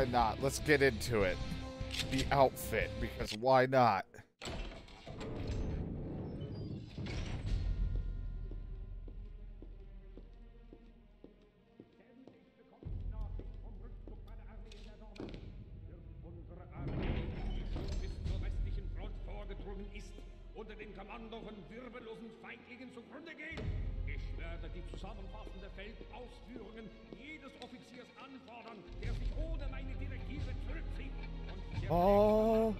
why not? Let's get into it. The outfit, because why not? Oh.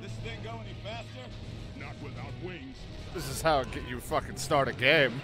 This thing go any faster? Not without wings. This is how it get you fucking start a game.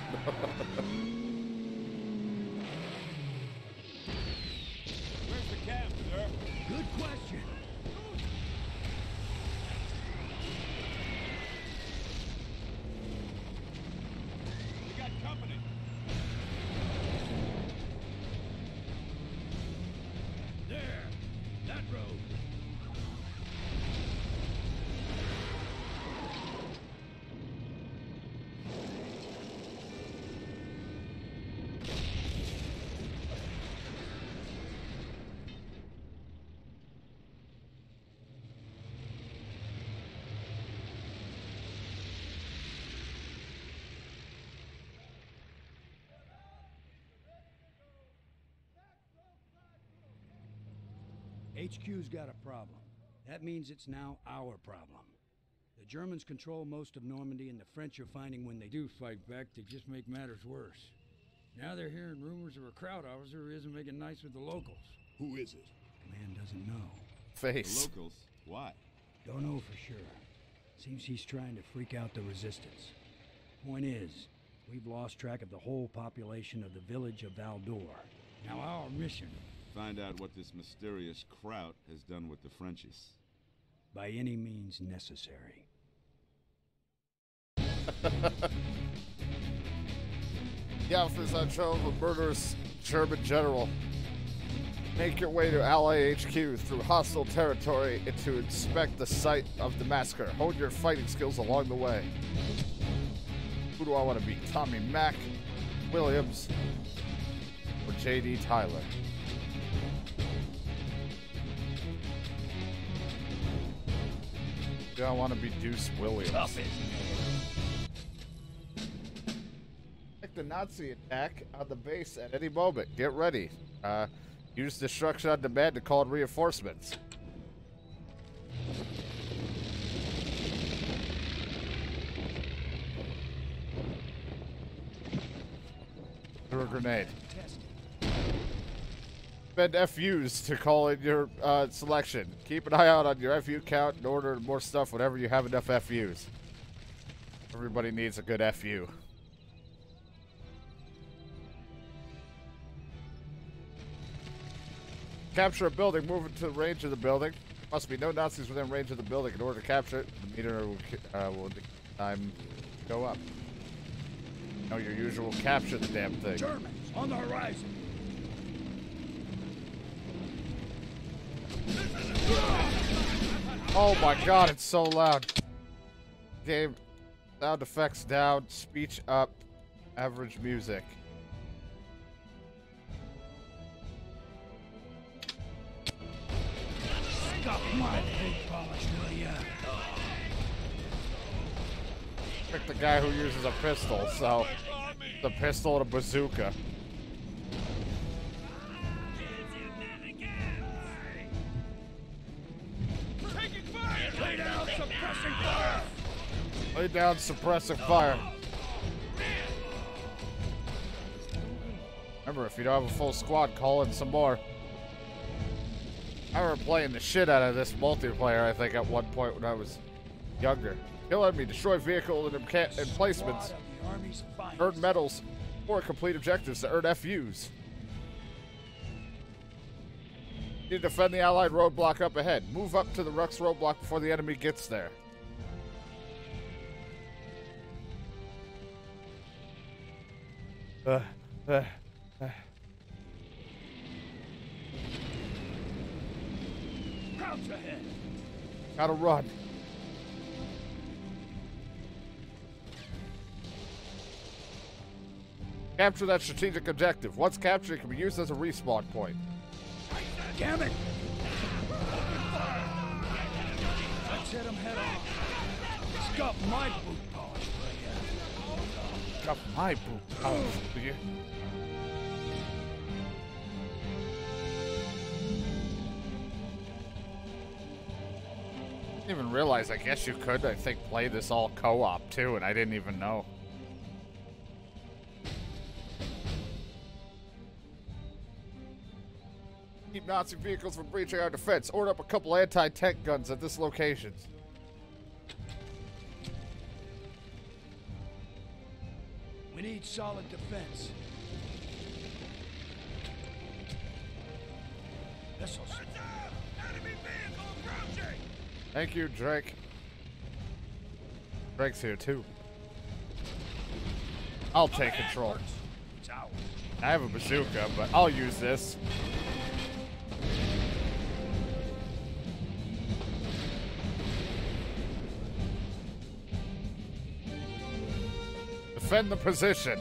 HQ's got a problem. That means it's now our problem. The Germans control most of Normandy, and the French are finding when they do fight back, they just make matters worse. Now they're hearing rumors of a crowd officer who isn't making nice with the locals. Who is it? Command doesn't know. Face. The locals? Why? Don't know for sure. Seems he's trying to freak out the resistance. Point is, we've lost track of the whole population of the village of Val d'Or. Now our mission... Find out what this mysterious kraut has done with the Frenchies. By any means necessary. Yeah, for the show of a murderous German general. Make your way to Ally HQ through hostile territory and to inspect the site of the massacre. Hone your fighting skills along the way. Who do I want to be? Tommy Mack, Williams, or J.D. Tyler? Do I want to be Deuce Williams? Tough it. Like the Nazi attack on the base at any moment. Get ready. Use destruction on demand to call in reinforcements. Throw a grenade. Spend FUs to call in your selection. Keep an eye out on your FU count and order more stuff whenever you have enough FUs. Everybody needs a good FU. Capture a building. Move into the range of the building. Must be no Nazis within range of the building. In order to capture it, the meter will time go up. No, your usual capture the damn thing. Germans on the horizon. Oh my god, it's so loud. Game sound effects down, speech up, average music. Stop my big polish, will ya? Pick the guy who uses a pistol, so the pistol and a bazooka. Lay down suppressing fire. Remember, if you don't have a full squad, call in some more. I remember playing the shit out of this multiplayer, I think, at one point when I was younger. Kill enemy, destroy vehicle and emplacements, earn medals, or complete objectives to earn FUs. You need to defend the Allied roadblock up ahead. Move up to the Rux roadblock before the enemy gets there. Scouts ahead! Gotta run. Capture that strategic objective. Once captured, it can be used as a respawn point. Damn it! Let's hit him head on. Scuff my boot polish, Brigger. Scuff my boot polish, Brigger. I didn't even realize, I guess you could, I think, play this all co-op too, and I didn't even know. Keep Nazi vehicles from breaching our defense. Order up a couple anti-tank guns at this location. We need solid defense. Missiles. Enemy vehicle approaching. Thank you, Drake. Drake's here too. I'll take control. I have a bazooka, but I'll use this. Defend the position.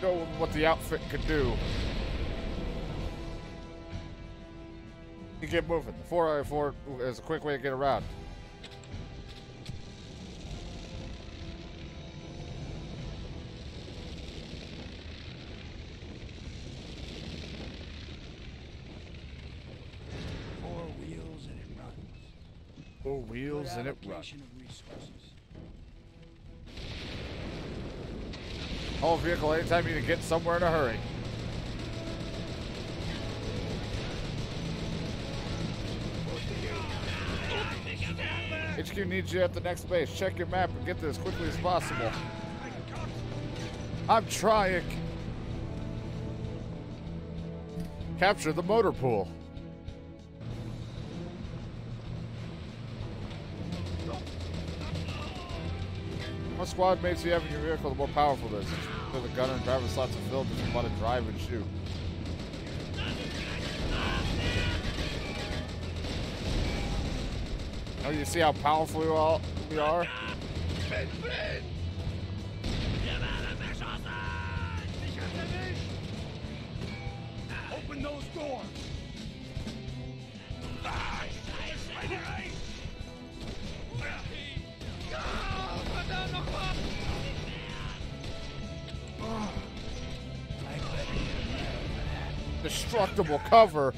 Show them what the outfit could do. You get moving. 4x4 is a quick way to get around. And it runs. All vehicle, anytime you need to get somewhere in a hurry. HQ needs you at the next base. Check your map and get there as quickly as possible. I'm trying. Capture the motor pool. Squad mates you have in your vehicle, the more powerful it is. So the gunner and driver slots are filled if you want to drive and shoot. Oh, you see how powerful we are? Open those doors! Destructible cover.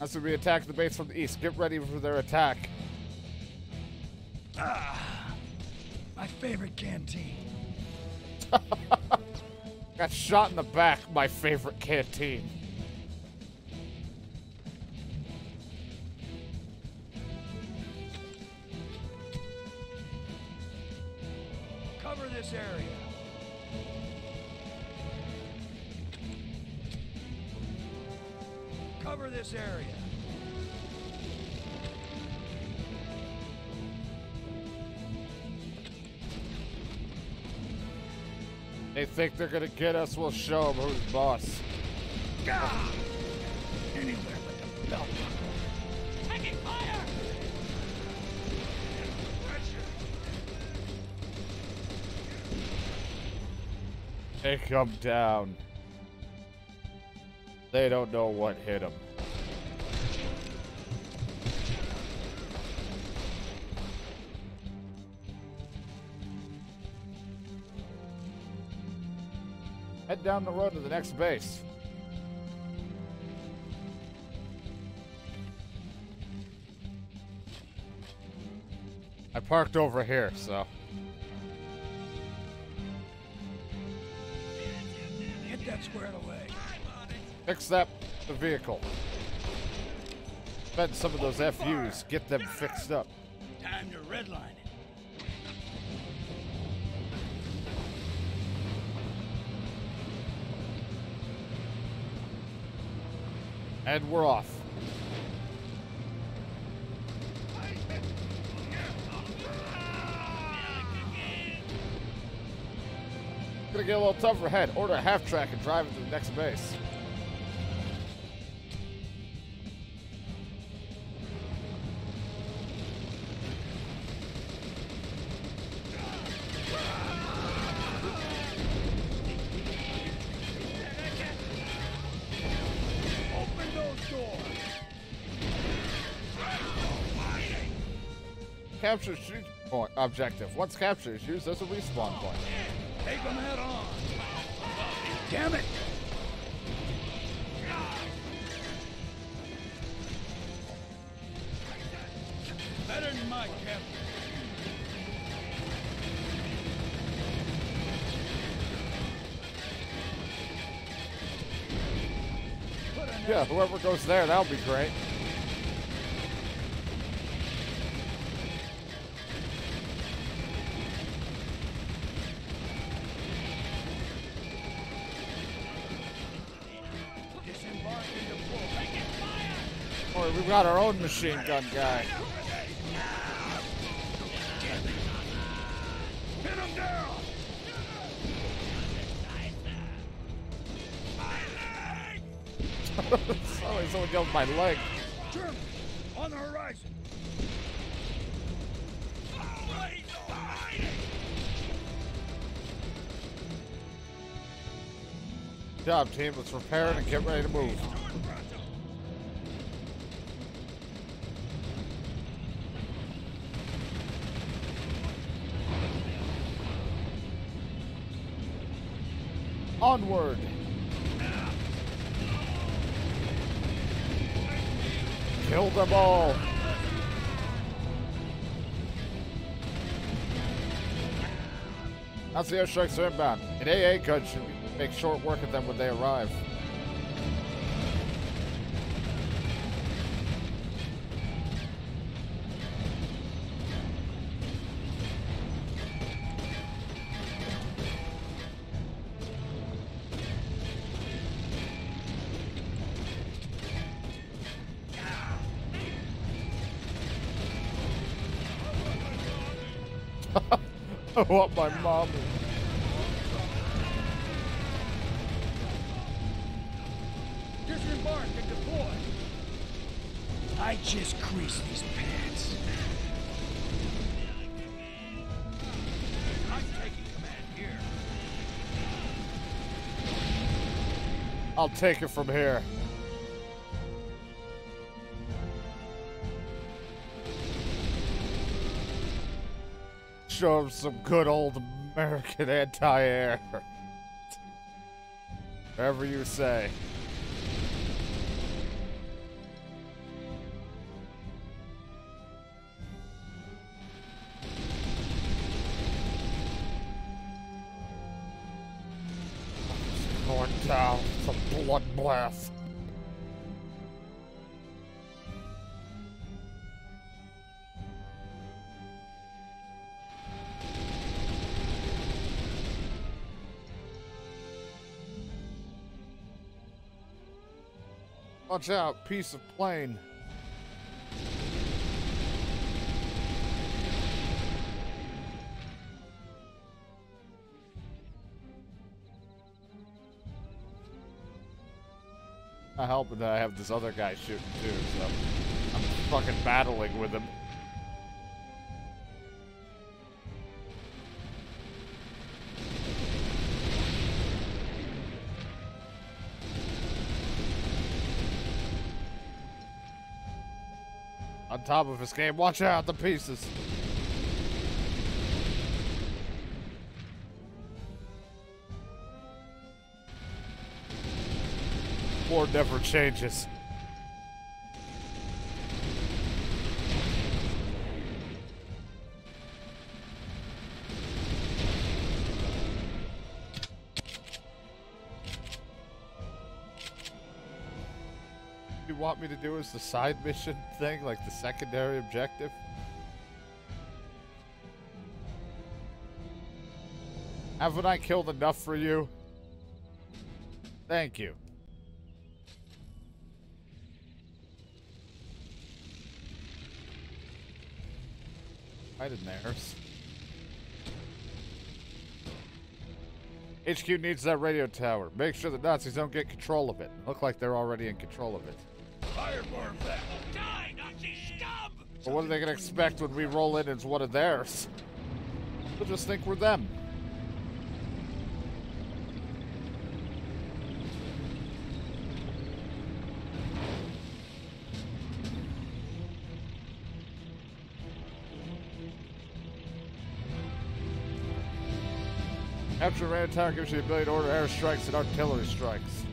That's when we attack the base from the east. Get ready for their attack. Ah, my favorite canteen. Got shot in the back, my favorite canteen. Cover this area. Cover this area. They think they're gonna get us. We'll show them who's boss. Gah! Anywhere but the belt. Taking fire! Take them down. They don't know what hit them. Head down the road to the next base. I parked over here, so. Get that squared away. Fix that the vehicle. Spend some of those FUs. Get them fixed up. Time to redline it. And we're off. Gonna get a little tougher head. Order a half track and drive it to the next base. Capture shoot point objective. Once captured, use this as a respawn point. Take them head on. Damn it! Better than my captain. Yeah, whoever goes there, that'll be great. Boy, we've got our own machine gun guy. Pin him down! Sorry, someone yelled my leg. German, on the horizon. Good job, team. Let's repair it and get ready to move. Onward. Kill them all. That's the airstrikes are inbound. An AA gun should make short work of them when they arrive. What my mom is. Disembark and deploy. I just creased these pants. I'm taking command here. I'll take it from here. Show him some good old American anti-air. Whatever you say. It's going down. It's a bloodbath. Watch out, piece of plane. Not helping that I have this other guy shooting too, so I'm fucking battling with him. On top of his game, watch out the pieces. War never changes. Want me to do is the side mission thing, like the secondary objective. Haven't I killed enough for you? Thank you. Right in there. HQ needs that radio tower. Make sure the Nazis don't get control of it. Look like they're already in control of it. Fireworm that! Die, Nazi scum! But what are they gonna expect when we roll in as one of theirs? They'll just think we're them. After a attack, gives you the ability to order air strikes and artillery strikes.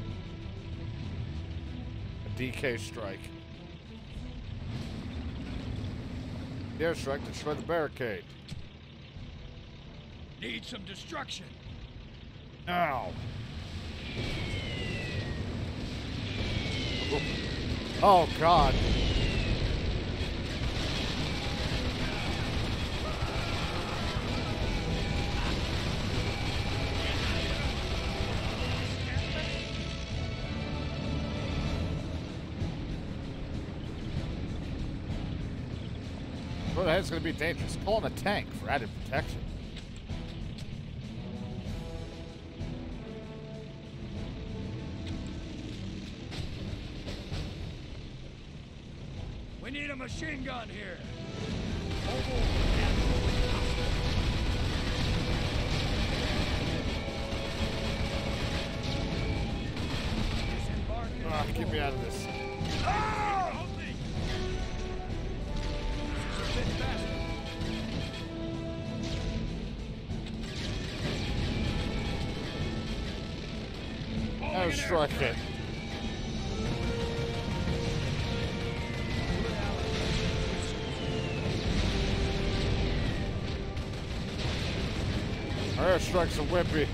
A DK strike. The air strike to destroy the barricade. Need some destruction. Now. Oh, God. Well, that's going to be dangerous. Call in a tank for added protection. We need a machine gun here. Oh, get me out of this. Oh! I struck it. Our airstrikes are wimpy.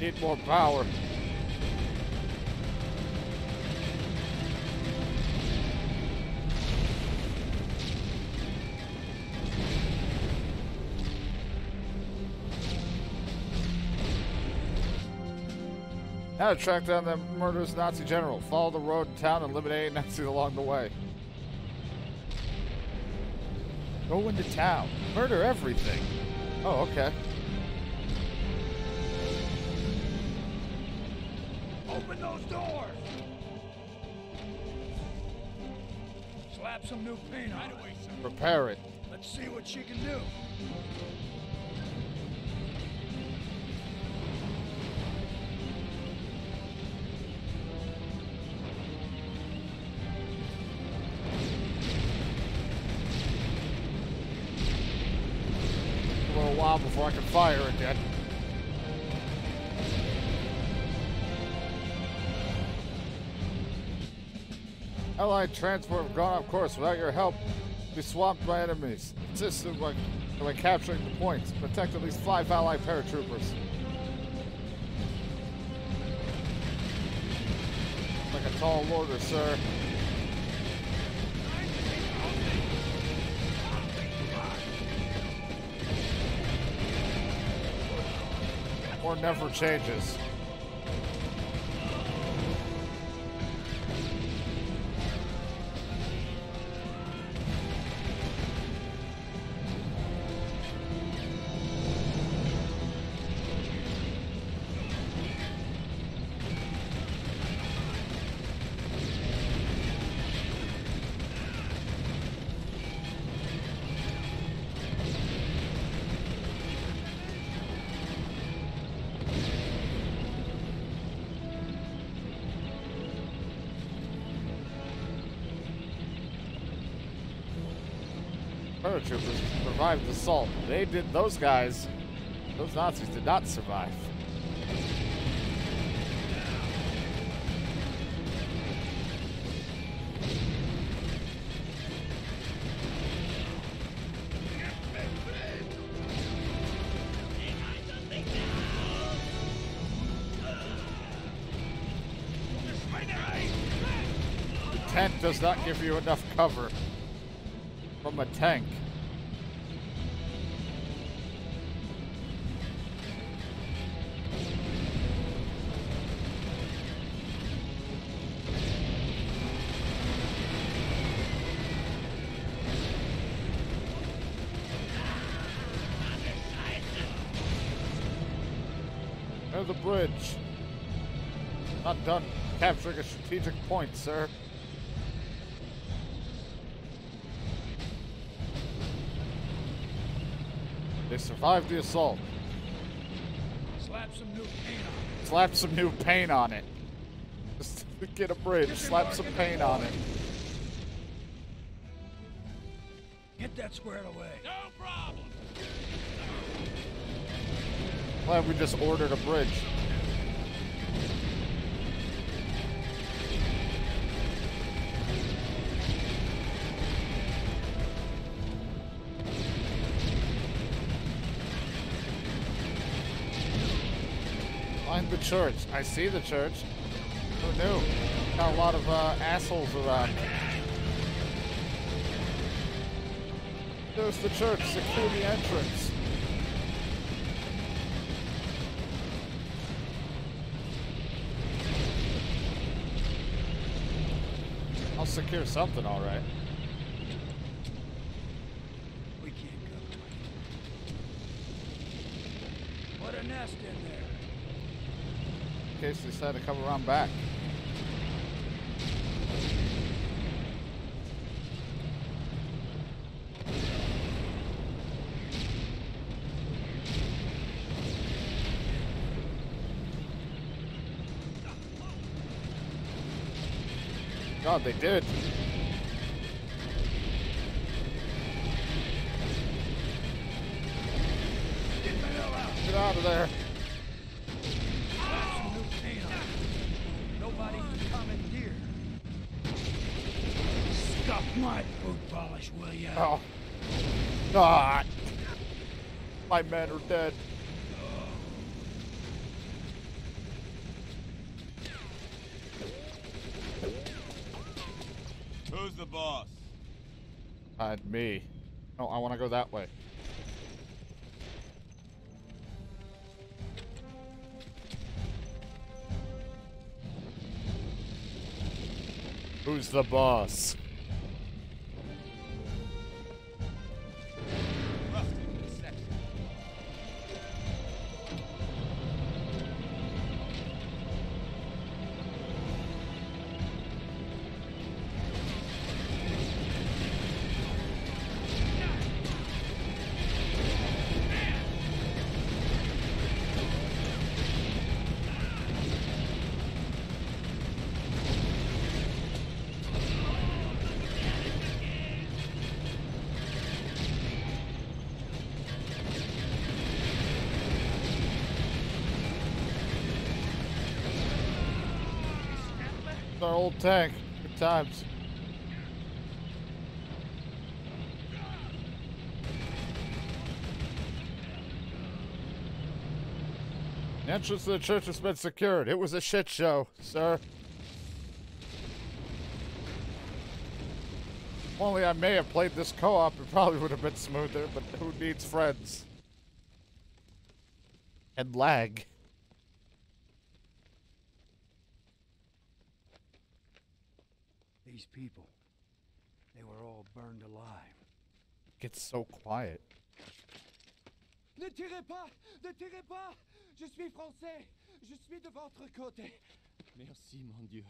Need more power. Now to track down that murderous Nazi general. Follow the road to town and eliminate Nazis along the way. Go into town. Murder everything. Oh, okay. Open those doors! Slap some new paint on it. Repair it. Let's see what she can do. Before I can fire again. Allied transport have gone off course. Without your help, be swamped by enemies. Insisted by capturing the points. Protect at least 5 Allied paratroopers. Like a tall order, sir. Or never changes. Paratroopers survived the assault. They did. Those guys, those Nazis did not survive. The tent does not give you enough cover. From a tank. There's the bridge. Not done capturing a strategic point, sir. They survived the assault. Slap some new paint on it. Slap some new paint on it. Just get a bridge. Slap some paint on it. Get that squared away. No problem. Glad we just ordered a bridge. Find the church. I see the church. Who knew? Got a lot of assholes around. There's the church. Secure the entrance. I'll secure something, all right. We can't go. What a nest in there. In case they decide to come around back. God, they did. Get out of there. Nobody can come in here. Stop my food polish, will you? Oh. God. My men are dead. Who's the boss? Hide me. No, I want to go that way. Who's the boss? Our old tank. Good times. The entrance to the church has been secured. It was a shit show, sir. If only I may have played this co-op, it probably would have been smoother, but who needs friends? And lag. These people, they were all burned alive. It gets so quiet. Ne tirez pas! Ne tirez pas! Je suis français! Je suis de votre côté! Merci, mon Dieu,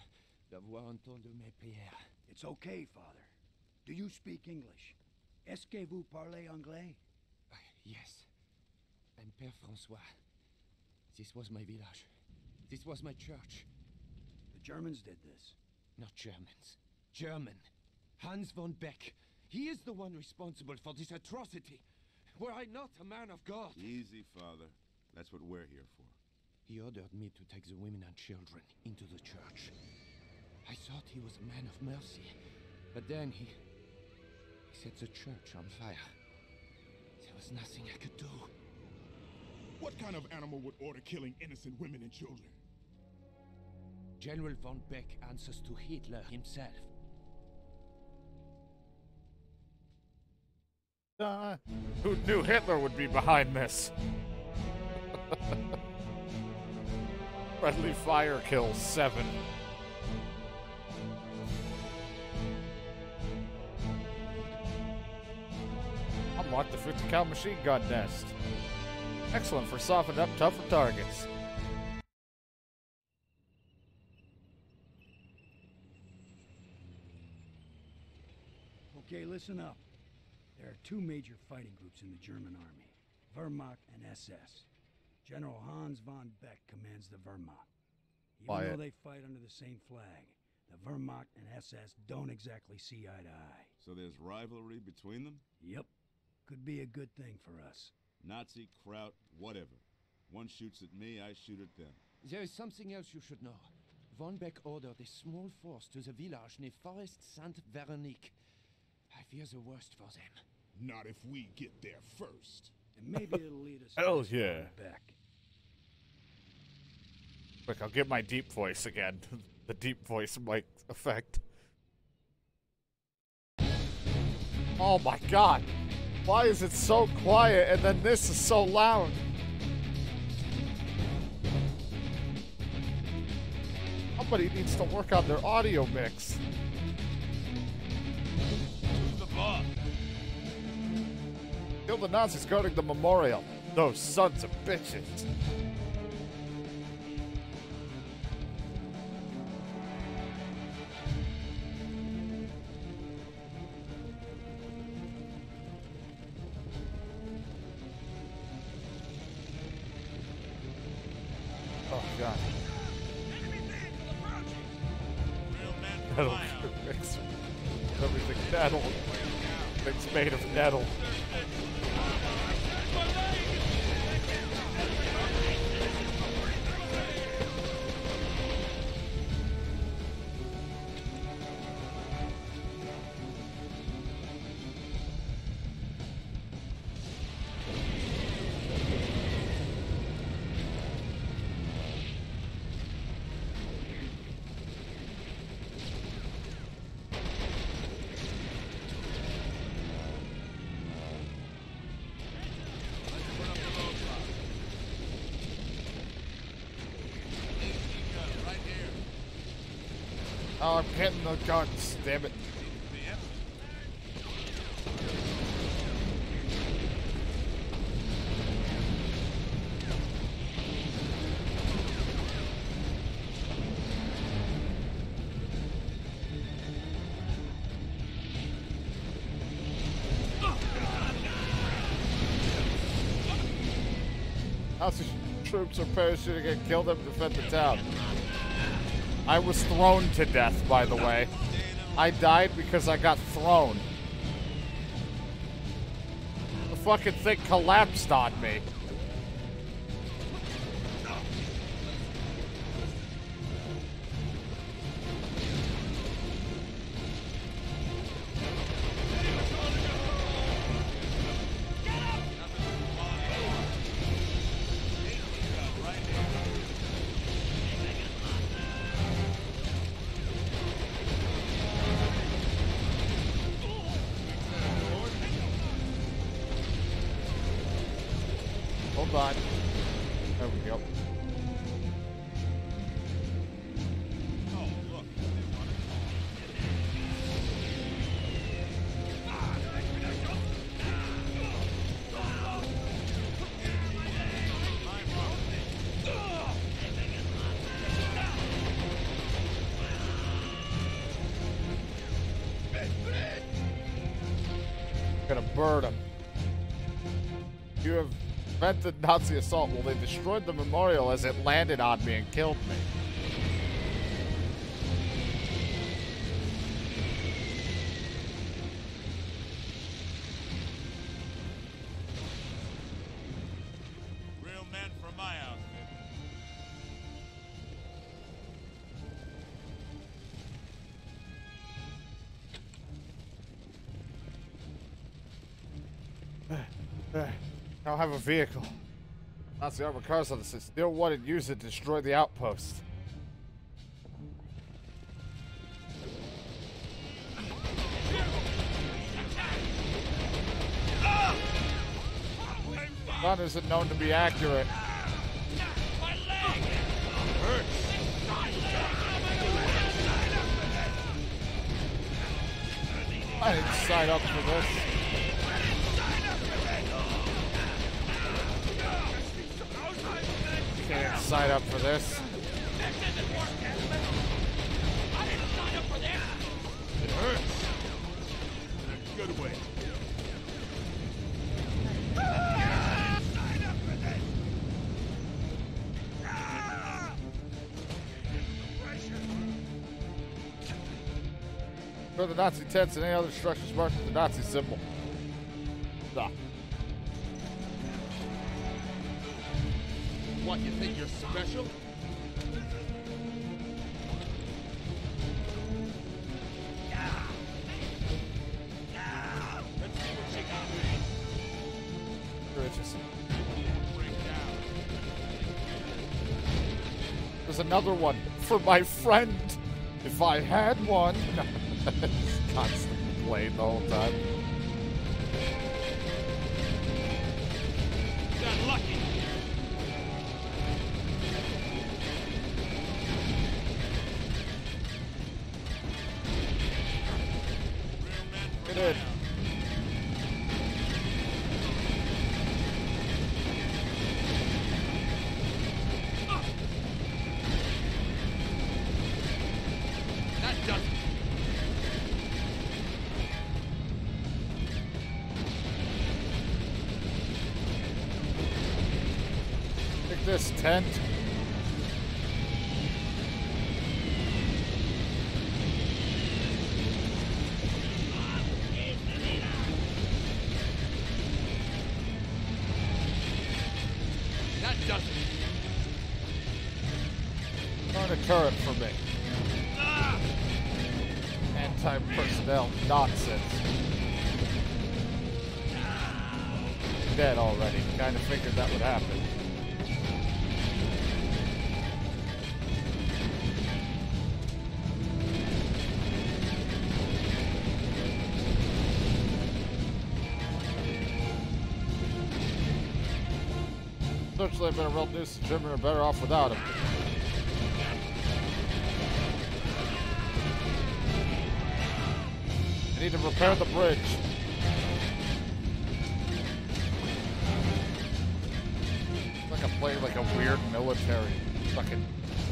d'avoir entendu mes prières. It's okay, Father. Do you speak English? Est-ce que vous parlez anglais? Yes. I'm Père François. This was my village. This was my church. The Germans did this. Not Germans. German. Hans von Beck. He is the one responsible for this atrocity. Were I not a man of God? Easy, Father. That's what we're here for. He ordered me to take the women and children into the church. I thought he was a man of mercy. But then he set the church on fire. There was nothing I could do. What kind of animal would order killing innocent women and children? General von Beck answers to Hitler himself. Who knew Hitler would be behind this? Friendly fire kills 7. Unlock the 50 cal machine gun nest. Excellent for softening up tougher targets. Okay, listen up. There are 2 major fighting groups in the German army, Wehrmacht and SS. General Hans von Beck commands the Wehrmacht. Even though they fight under the same flag, the Wehrmacht and SS don't exactly see eye to eye. So there's rivalry between them? Yep. Could be a good thing for us. Nazi, Kraut, whatever. One shoots at me, I shoot at them. There is something else you should know. Von Beck ordered a small force to the village near Forest Sainte Veronique. I fear the worst for them. Not if we get there first. And maybe it'll lead us Hell yeah. back. Look, I'll get my deep voice again. The deep voice mic effect. Oh my god. Why is it so quiet and then this is so loud? Somebody needs to work on their audio mix. Kill the Nazis guarding the memorial. Those sons of bitches. Oh, God. Nettle mix. Everything nettle. Things made of nettle. Oh, I'm hitting the guns, damn it. Nazi troops are parachuting and kill them, defend the town. I was thrown to death, by the way. I died because I got thrown. The fucking thing collapsed on me. But there we go. Oh, look. I'm gonna burn him. You have prevented Nazi assault while they destroyed the memorial as it landed on me and killed me. Real men from my outfit. I don't have a vehicle. Nazi armored cars on the street. Steal one and use it to destroy the outpost. Gun isn't known to be accurate. My leg! Hurts. I didn't sign up for this. Sign up for this. This isn't working. I didn't sign up for this. It hurts. In a good way. I didn't sign up for this. For the Nazi tents and any other structures marked with the Nazi symbol. Stop. What, you think you're special? There's another one for my friend. If I had one. Constantly playing the whole time. Got lucky. Get in. This tent. That doesn't. Turn a turret for me. Anti-personnel nonsense. Dead already. Kind of figured that would happen. Actually, I've been a real nuisance to Germany, or better off without him. I need to repair the bridge. It's like I'm playing like a weird military fucking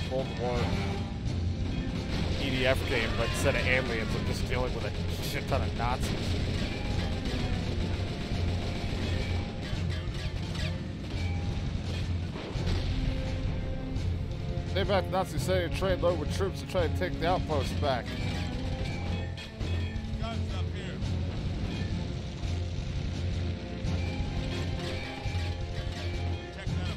Cold War EDF game, but instead of aliens, I'm just dealing with a shit ton of Nazis. They back to Nazi City and train load with troops to try to take the outpost back. Guns up here. Check that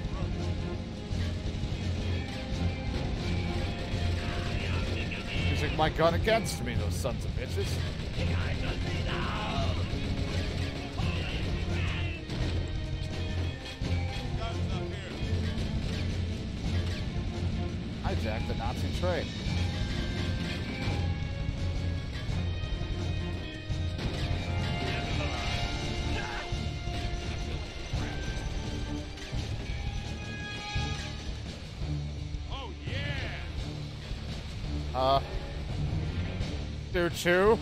approach. Using my gun against me, those sons of bitches. Hijack the Nazi train. Oh yeah. Do chew.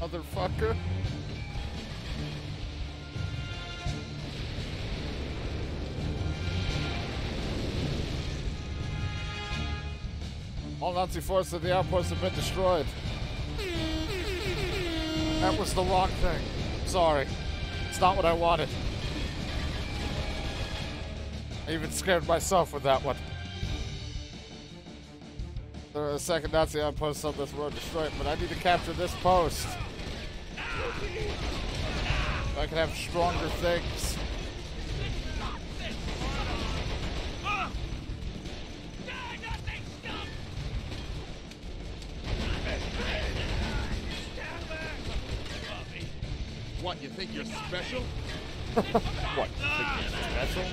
Motherfucker. All Nazi forces at the outposts have been destroyed. That was the wrong thing. Sorry. It's not what I wanted. I even scared myself with that one. There are a second Nazi outpost on this road destroyed, but I need to capture this post. So I can have stronger things. What, you think you're special? What, you think you're special?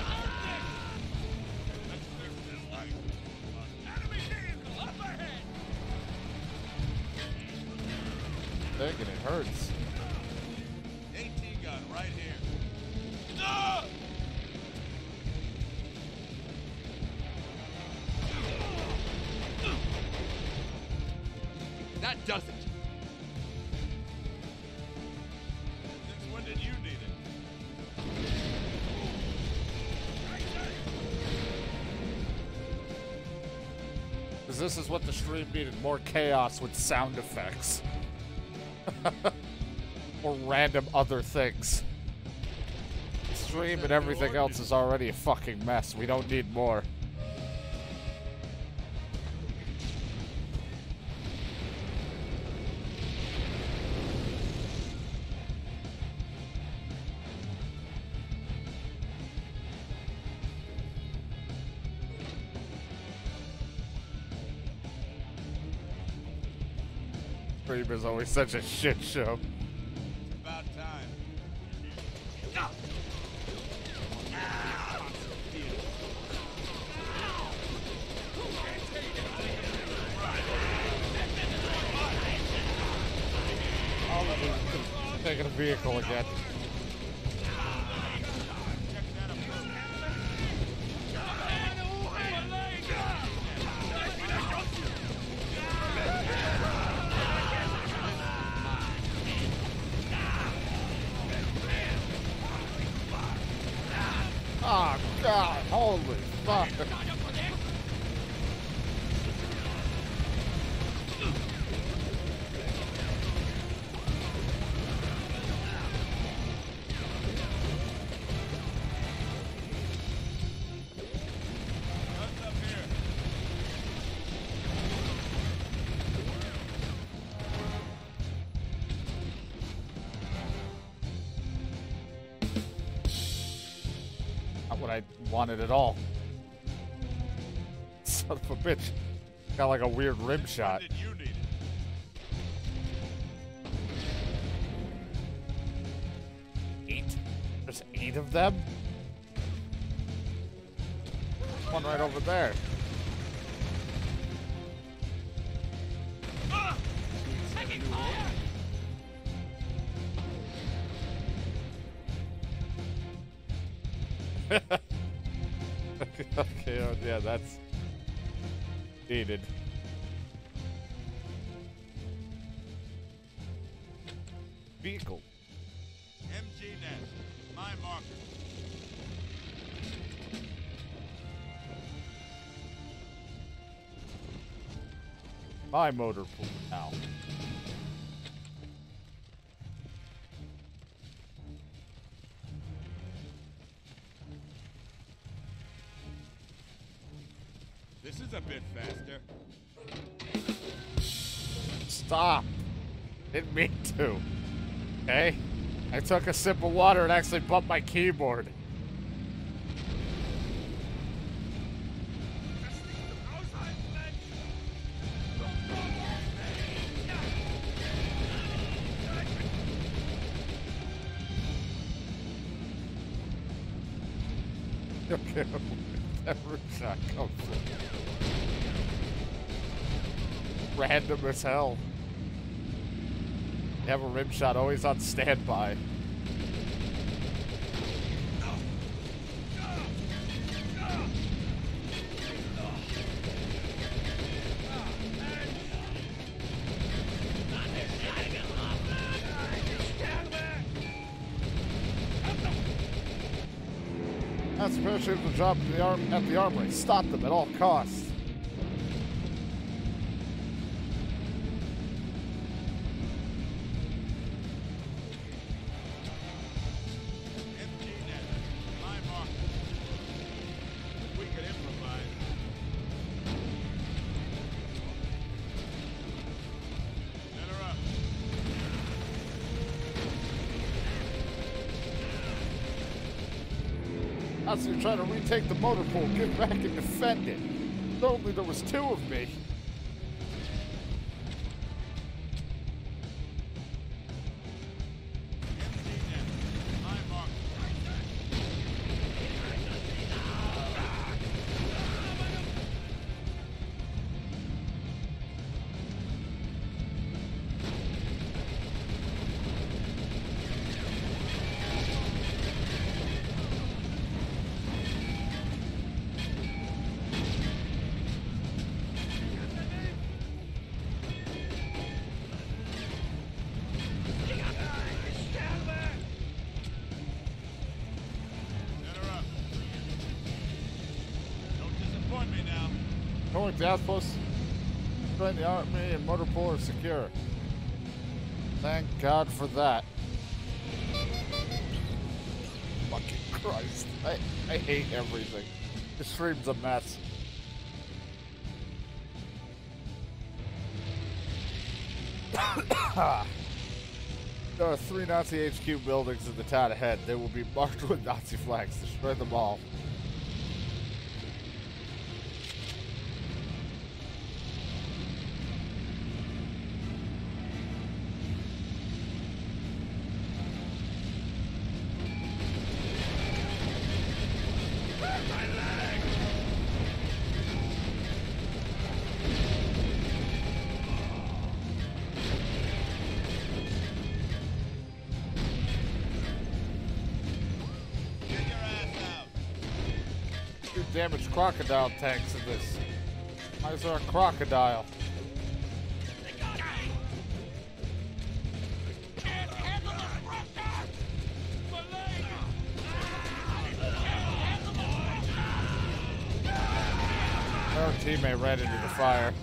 Dang it, it hurts. AT gun right here. No! That does it. This is what the stream needed, more chaos with sound effects. Or random other things. The stream and everything else is already a fucking mess. We don't need more. cream is always such a shit show. It's about time. I'm taking a vehicle again. Oh, God, holy fuck. Wanted it all. Son of a bitch. Got like a weird rim shot. You need it? Eight? There's 8 of them? One right over there. Okay, yeah, that's needed. Vehicle. MG Nest, my marker. My motor pool now. This is a bit faster. Stop. Didn't mean to. Okay? I took a sip of water and actually bumped my keyboard. Okay, that root shot comes in. Random as hell. You have a rim shot always on standby. That's a parachute to drop at the armory. Stop them at all costs. You're trying to retake the motor pool, get back and defend it. Normally there was 2 of me. The outposts, the army, and motor pool are secure. Thank God for that. Fucking Christ. I hate everything. This stream's a mess. There are 3 Nazi HQ buildings in the town ahead. They will be marked with Nazi flags. Destroy them all. damaged crocodile tanks in this. Why is there a crocodile? Our teammate ran into the fire.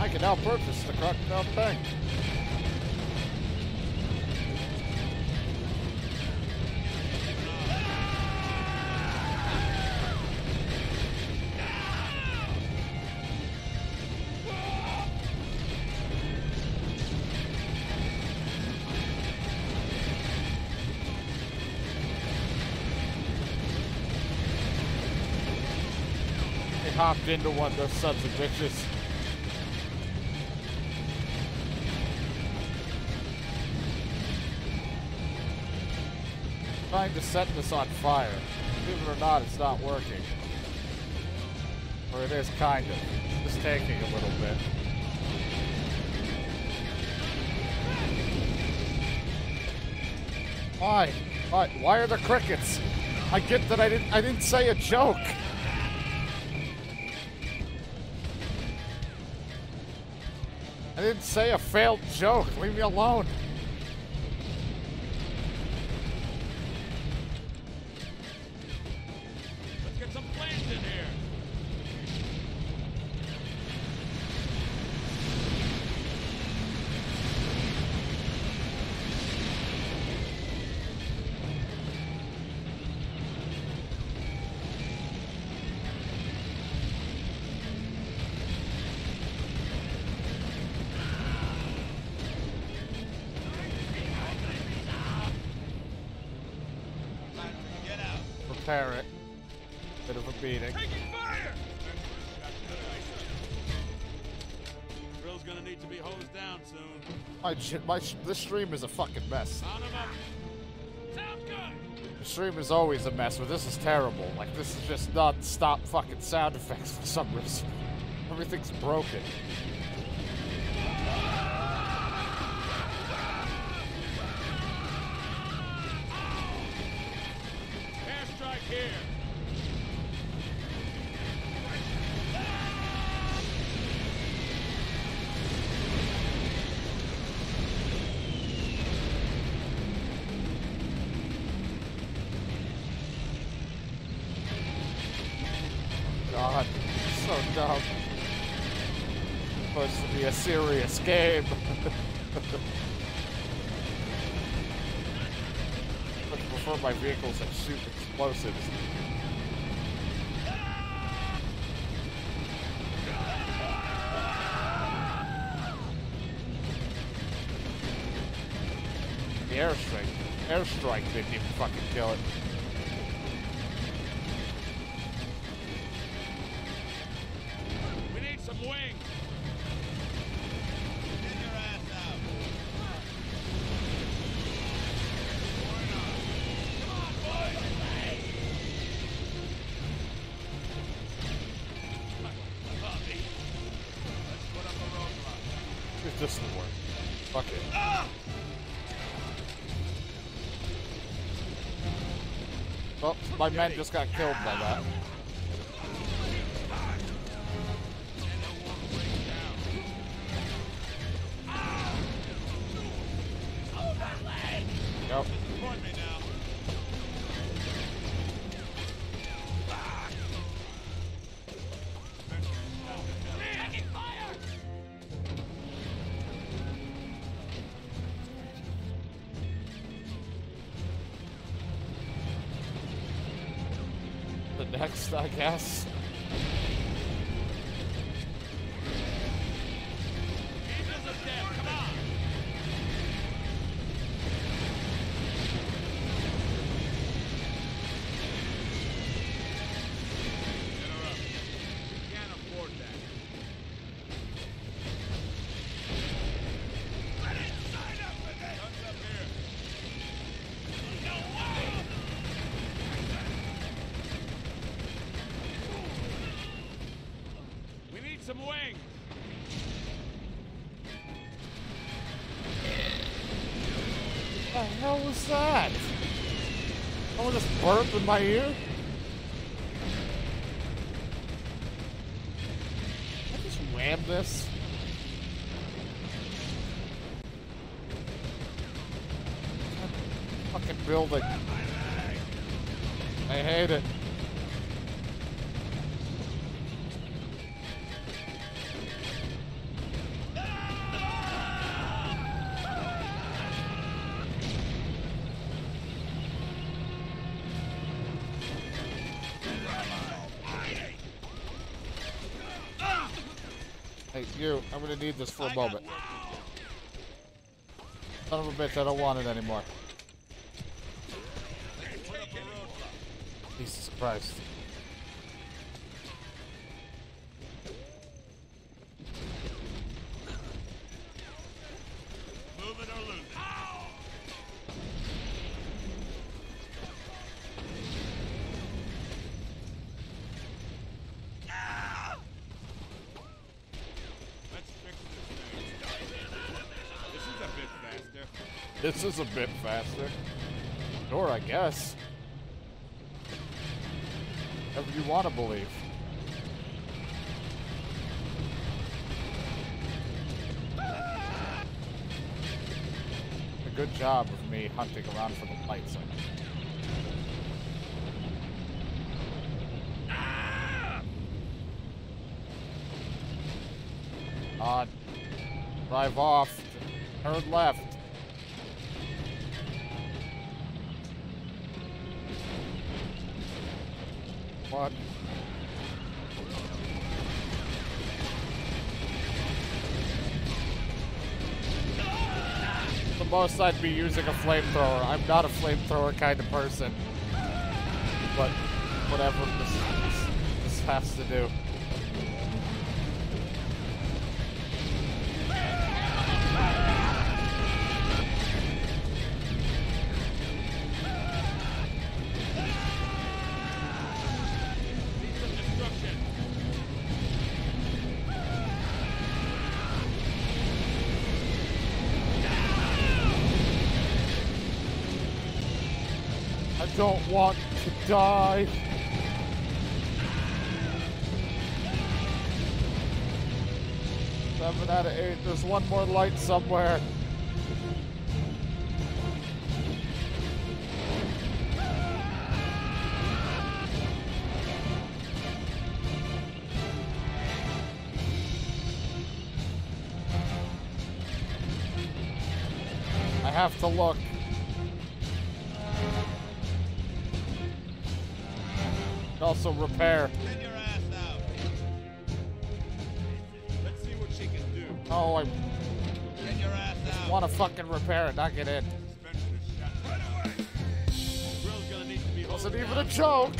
I can now purchase the crocodile tank. Hopped into one of those sons of bitches. Trying to set this on fire. Believe it or not, it's not working. Or it is kind of. It's taking a little bit. Why? Why are the crickets? I get that I didn't say a joke. I didn't say a failed joke. Leave me alone. Let's get some planes in here. Parrot. Bit of a beating. Taking fire! The drill's gonna need to be hosed down soon. This stream is a fucking mess. Sounds good. The stream is always a mess, but this is terrible. Like, this is just non-stop fucking sound effects for some reason. Everything's broken. God, so dumb. It's supposed to be a serious game. I prefer my vehicles that shoot explosives. The airstrike didn't even fucking kill it. This will work. Fuck it. Ah! Well, my men just got killed by that. Yep. Next, I guess. Some wing. was that? Someone just burped in my ear? I just rammed this. That fucking building. I hate it. You, I'm gonna need this for a moment. Son of a bitch, I don't want it anymore. Jesus Christ. Move it or lose it. This is a bit faster. Or I guess. Whatever you want to believe. A good job of me hunting around for the lights. Odd. Drive off. Turn left. What? The most I'd be using a flamethrower. I'm not a flamethrower kind of person. But whatever this has to do. Don't want to die. Seven out of eight. There's one more light somewhere. I have to look. Also repair. Get your ass out. Let's see what she can do. Oh, I get your ass out. Want to fucking repair it, not get in. Wasn't even a joke.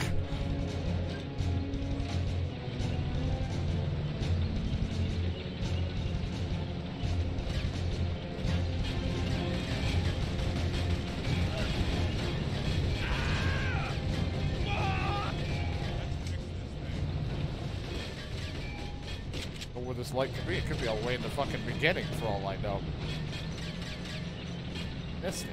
This light could be. It could be all the way in the fucking beginning, for all I know. Missed it.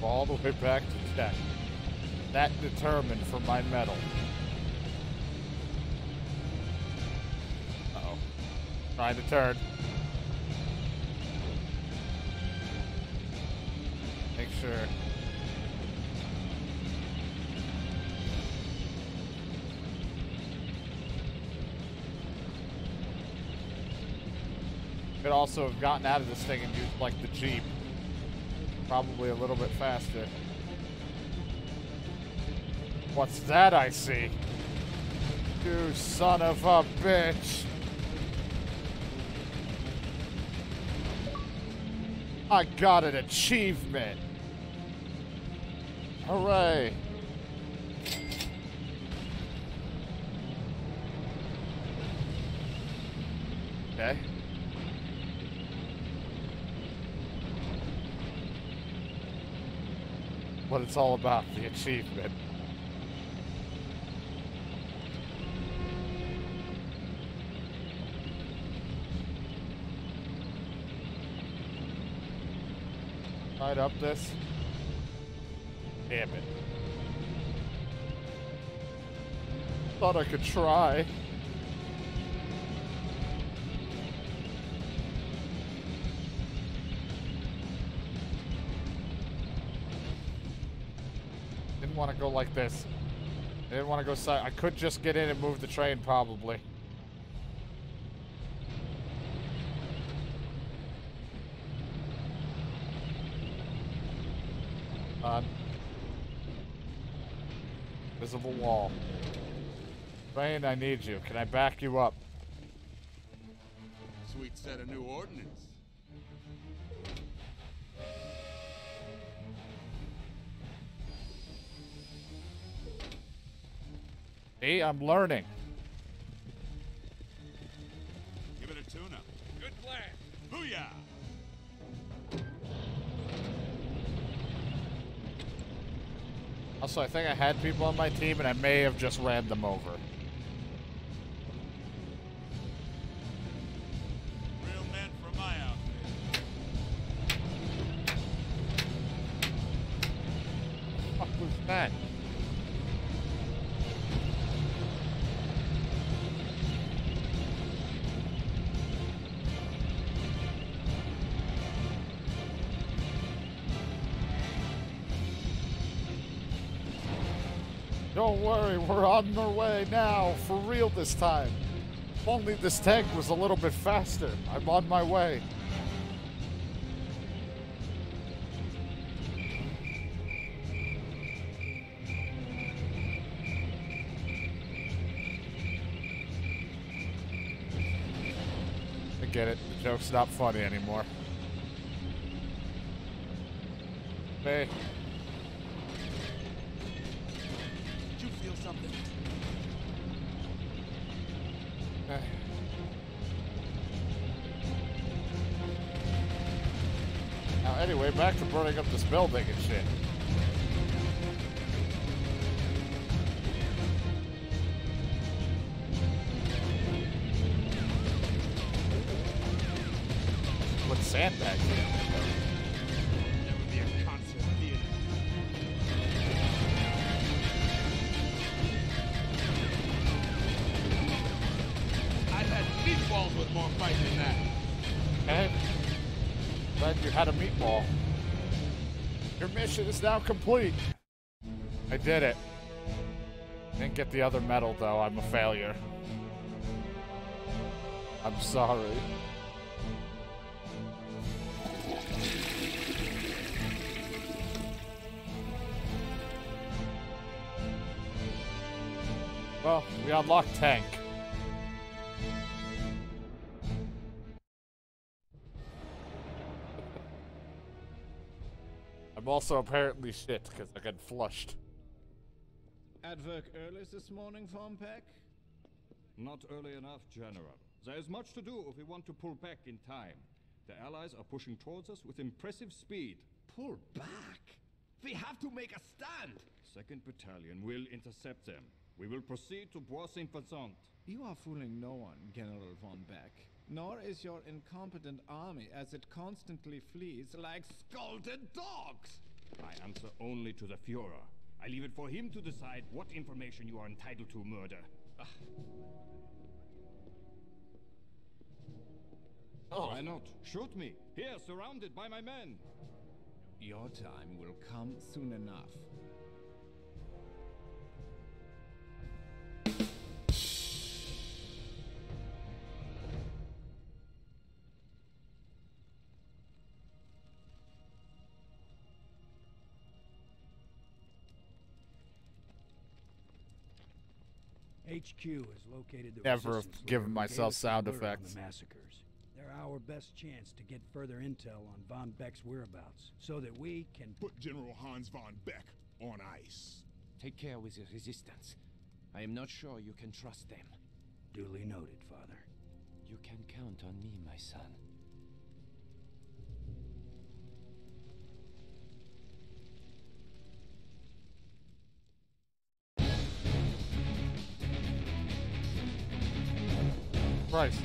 All the way back to deck. That determined for my medal. Uh oh. Trying to turn. Make sure. Could also have gotten out of this thing and used like the Jeep. Probably a little bit faster. What's that I see? You son of a bitch! I got an achievement. Hooray. Okay. But it's all about the achievement. Right up this. Damn it. Thought I could try. Didn't want to go like this. I didn't want to go side. I could just get in and move the train probably. Visible wall. Rain, I need you. Can I back you up? Sweet set of new ordnance. See, I'm learning. Give it a tune-up. Good plan. Booyah! Also, I think I had people on my team, and I may have just ran them over. Real men for my outfit. What the fuck was that? Don't worry, we're on our way now, for real this time. If only this tank was a little bit faster. I'm on my way. I get it, the joke's not funny anymore. Hey. Something. Now anyway, back to burning up this building and shit. Put sandbags in. That would be a concert theater. Meatballs with more fight than that. Okay. Glad you had a meatball. Your mission is now complete. I did it. Didn't get the other medal though. I'm a failure. I'm sorry. Well, we unlocked tank. Also apparently shit, because I got flushed. At work early this morning, von Beck? Not early enough, General. There is much to do if we want to pull back in time. The Allies are pushing towards us with impressive speed. Pull back? We have to make a stand! 2nd Battalion will intercept them. We will proceed to Bois-Saint-Vincent. You are fooling no one, General von Beck. Nor is your incompetent army, as it constantly flees like scolded dogs! I answer only to the Führer. I leave it for him to decide what information you are entitled to murder. Ugh. Oh. Why not? Shoot me! Here, surrounded by my men! Your time will come soon enough. HQ is located. Never have given myself sound effects. Massacres. Their are our best chance to get further intel on von Beck's whereabouts, so that we can put General Hans von Beck on ice. Take care with your resistance. I am not sure you can trust them. Duly noted, Father. You can count on me, my son. Christ.